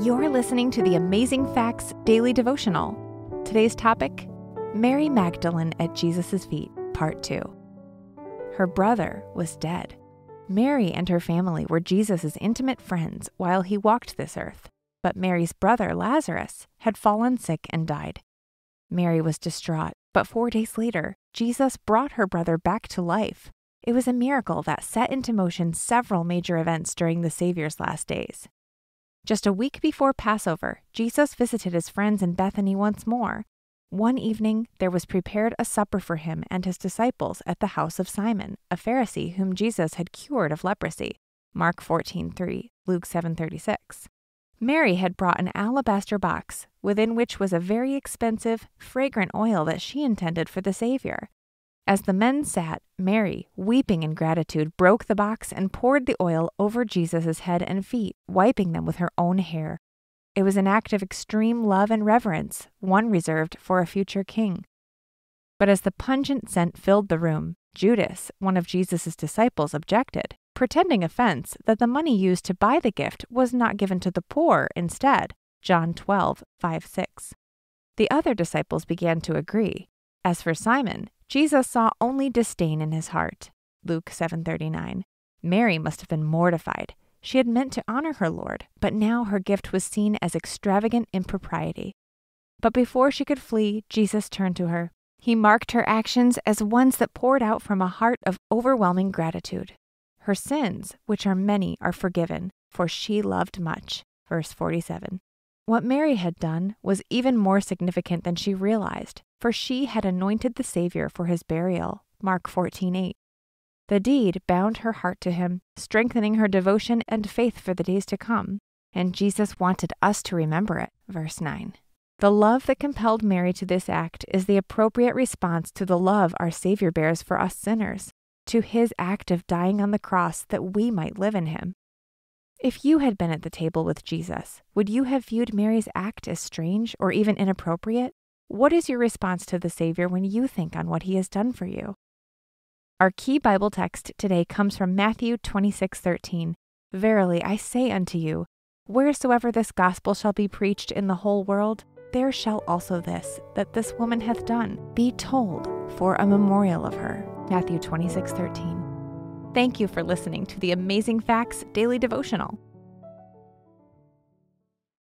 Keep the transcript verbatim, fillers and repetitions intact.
You're listening to the Amazing Facts Daily Devotional. Today's topic, Mary Magdalene at Jesus' feet, part two. Her brother was dead. Mary and her family were Jesus' intimate friends while he walked this earth, but Mary's brother, Lazarus, had fallen sick and died. Mary was distraught, but four days later, Jesus brought her brother back to life. It was a miracle that set into motion several major events during the Savior's last days. Just a week before Passover, Jesus visited his friends in Bethany once more. One evening, there was prepared a supper for him and his disciples at the house of Simon, a Pharisee whom Jesus had cured of leprosy. Mark fourteen three, Luke seven thirty-six. Mary had brought an alabaster box, within which was a very expensive, fragrant oil that she intended for the Savior. As the men sat, Mary, weeping in gratitude, broke the box and poured the oil over Jesus' head and feet, wiping them with her own hair. It was an act of extreme love and reverence, one reserved for a future king. But as the pungent scent filled the room, Judas, one of Jesus' disciples, objected, pretending offense that the money used to buy the gift was not given to the poor instead, John twelve five to six. The other disciples began to agree. As for Simon, Jesus saw only disdain in his heart, Luke seven thirty-nine. Mary must have been mortified. She had meant to honor her Lord, but now her gift was seen as extravagant impropriety. But before she could flee, Jesus turned to her. He marked her actions as ones that poured out from a heart of overwhelming gratitude. Her sins, which are many, are forgiven, for she loved much, verse forty-seven. What Mary had done was even more significant than she realized, for she had anointed the Savior for his burial, Mark fourteen eight. The deed bound her heart to him, strengthening her devotion and faith for the days to come, and Jesus wanted us to remember it, verse nine. The love that compelled Mary to this act is the appropriate response to the love our Savior bears for us sinners, to his act of dying on the cross that we might live in him. If you had been at the table with Jesus, would you have viewed Mary's act as strange or even inappropriate? What is your response to the Savior when you think on what he has done for you? Our key Bible text today comes from Matthew twenty-six thirteen. Verily I say unto you, wheresoever this gospel shall be preached in the whole world, there shall also this, that this woman hath done, be told for a memorial of her. Matthew twenty-six thirteen. Thank you for listening to the Amazing Facts Daily Devotional.